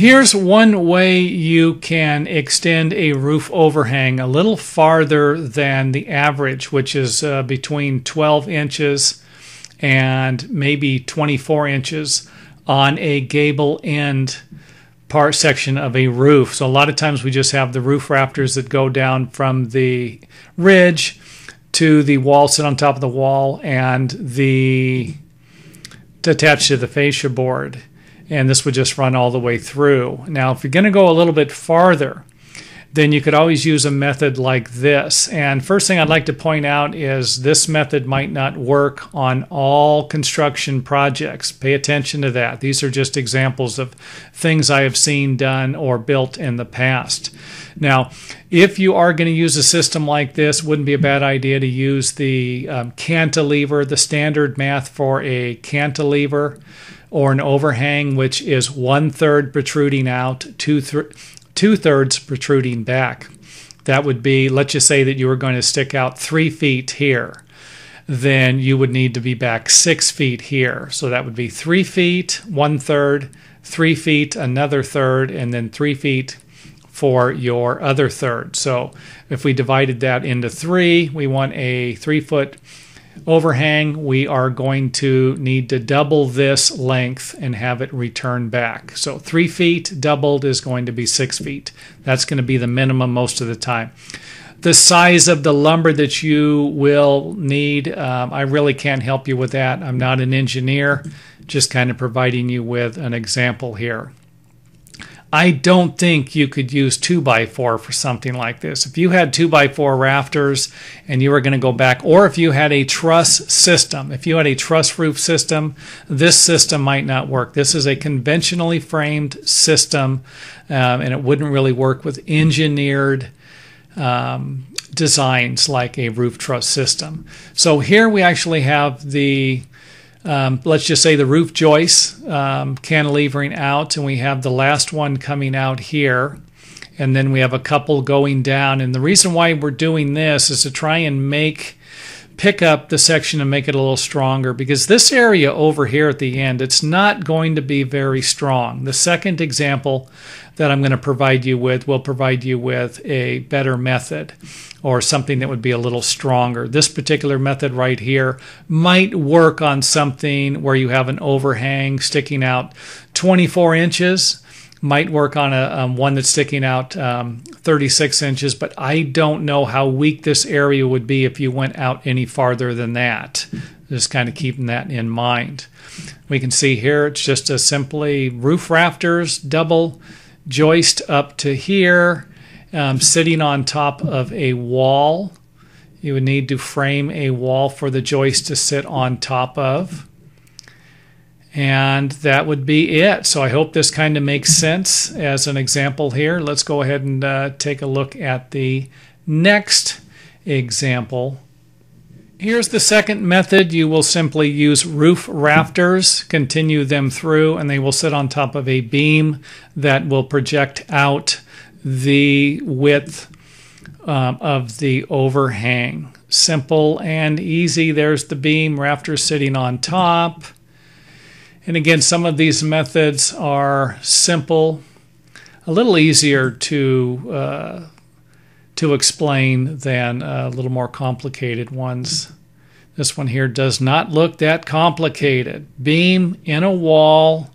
Here's one way you can extend a roof overhang a little farther than the average, which is between 12 inches and maybe 24 inches on a gable end part section of a roof. So a lot of times we just have the roof rafters that go down from the ridge to the wall, sit on top of the wall, and attached to the fascia board. And this would just run all the way through. Now, if you're going to go a little bit farther, then you could always use a method like this. And first thing I'd like to point out is this method might not work on all construction projects. Pay attention to that. These are just examples of things I have seen done or built in the past. Now, if you are going to use a system like this, wouldn't be a bad idea to use the cantilever, the standard math for a cantilever or an overhang, which is 1/3 protruding out, 2/3 protruding back. That would be, let's just say that you were going to stick out 3 feet here. Then you would need to be back 6 feet here. So that would be 3 feet, 1/3, 3 feet, another third, and then 3 feet for your other third. So if we divided that into three, we want a 3-foot overhang. We are going to need to double this length and have it return back. So 3 feet doubled is going to be 6 feet. That's going to be the minimum most of the time. The size of the lumber that you will need, I really can't help you with that. I'm not an engineer, just kind of providing you with an example here. I don't think you could use 2x4 for something like this. If you had 2x4 rafters and you were going to go back, or if you had a truss system, if you had a truss roof system, this system might not work. This is a conventionally framed system, and it wouldn't really work with engineered designs like a roof truss system. So here we actually have the let's just say the roof joist cantilevering out, and we have the last one coming out here, and then we have a couple going down. And the reason why we're doing this is to try and pick up the section and make it a little stronger, because this area over here at the end, it's not going to be very strong. The second example that I'm going to provide you with will provide you with a better method or something that would be a little stronger. This particular method right here might work on something where you have an overhang sticking out 24 inches. Might work on a one that's sticking out 36 inches, but I don't know how weak this area would be if you went out any farther than that. Just kind of keeping that in mind. We can see here it's just a simply roof rafters, double joist up to here, sitting on top of a wall. You would need to frame a wall for the joist to sit on top of. And that would be it. So I hope this kind of makes sense as an example here. Let's go ahead and take a look at the next example. Here's the second method. You will simply use roof rafters, continue them through, and they will sit on top of a beam that will project out the width of the overhang. Simple and easy. There's the beam, rafters sitting on top. And again, some of these methods are simple, a little easier to explain than a little more complicated ones. This one here does not look that complicated. Beam in a wall,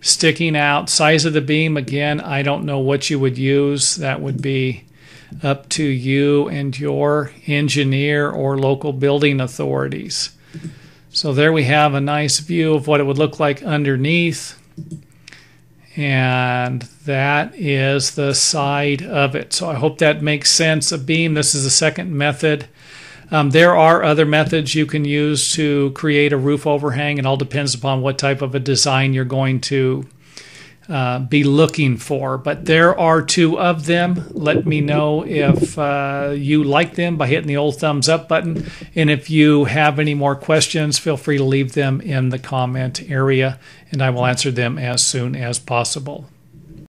sticking out. Size of the beam, again, I don't know what you would use. That would be up to you and your engineer or local building authorities. So there we have a nice view of what it would look like underneath, and that is the side of it. So I hope that makes sense. A beam, this is the second method. There are other methods you can use to create a roof overhang. It all depends upon what type of a design you're going to be looking for. But there are two of them. Let me know if you like them by hitting the old thumbs up button. And if you have any more questions, feel free to leave them in the comment area, and I will answer them as soon as possible.